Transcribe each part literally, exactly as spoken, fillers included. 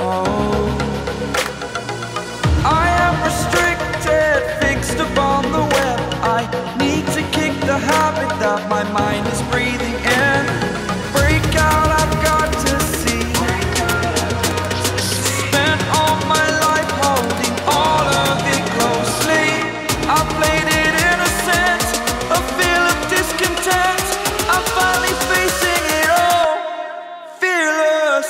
Oh, I am restricted, fixed upon the web. I need to kick the habit that my mind is breathing in. Break out, I've got to see. Spent all my life holding all of it closely. I played it innocent, a feel of discontent. I'm finally facing it all, fearless.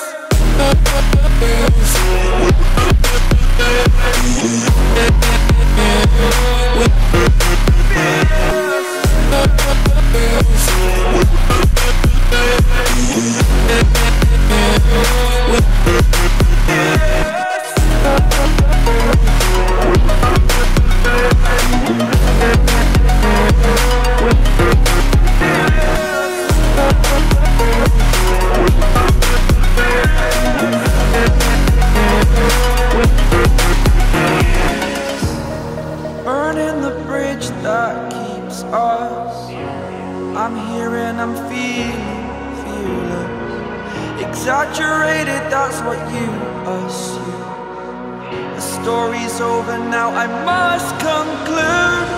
That keeps us. I'm here and I'm feeling, feeling exaggerated, that's what you assume. The story's over now, I must conclude.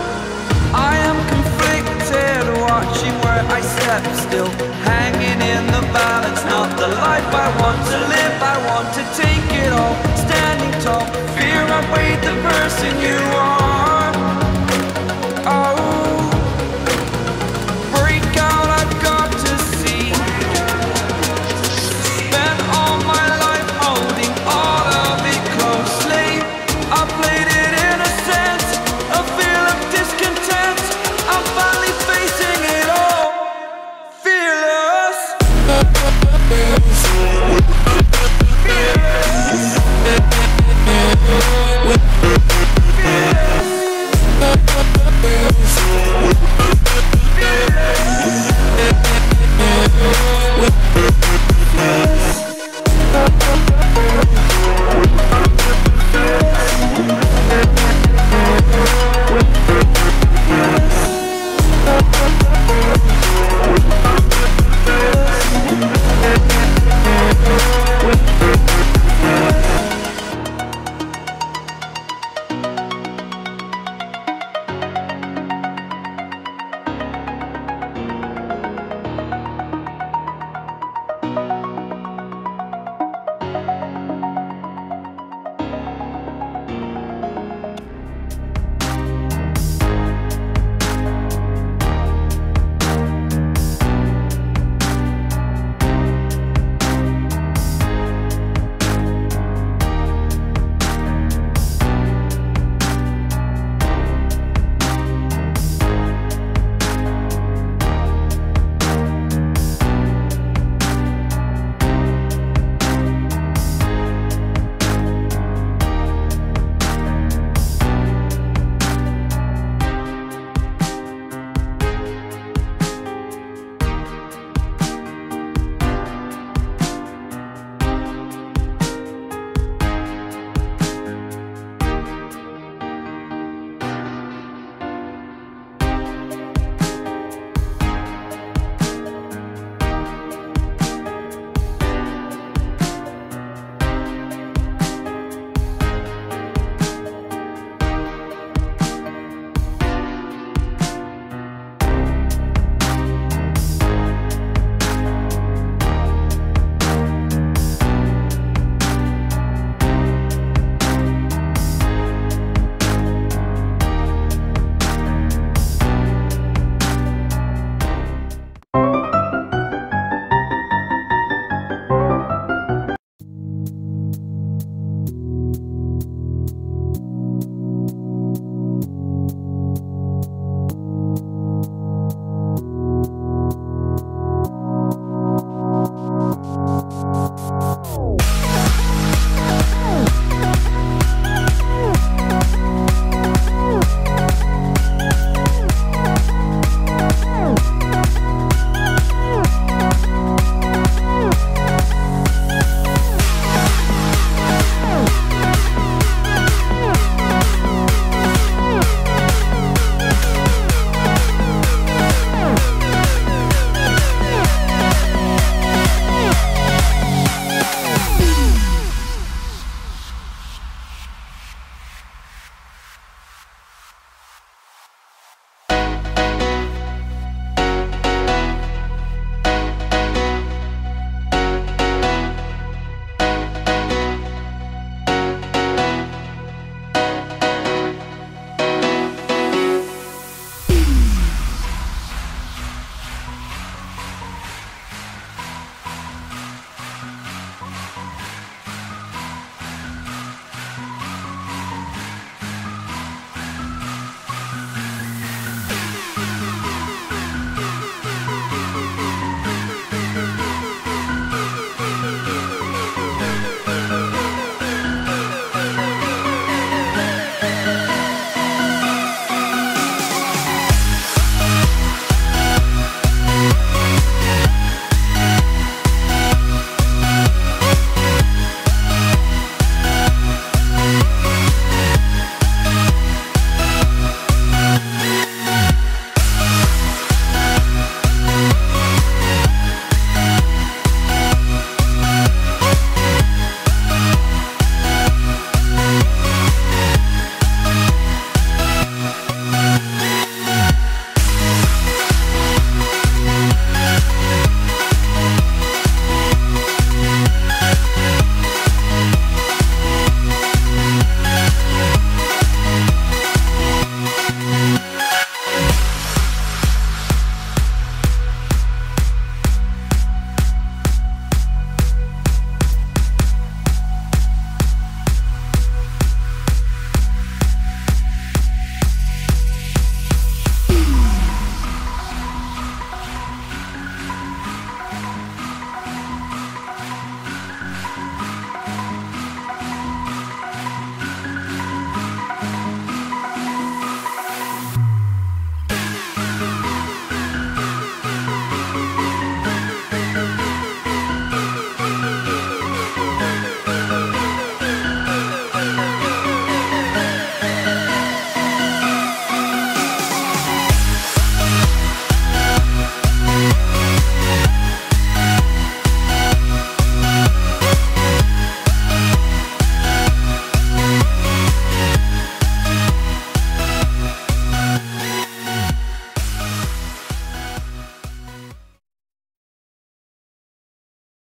I am conflicted, watching where I step still, hanging in the balance, not the life I want to live. I want to take it all.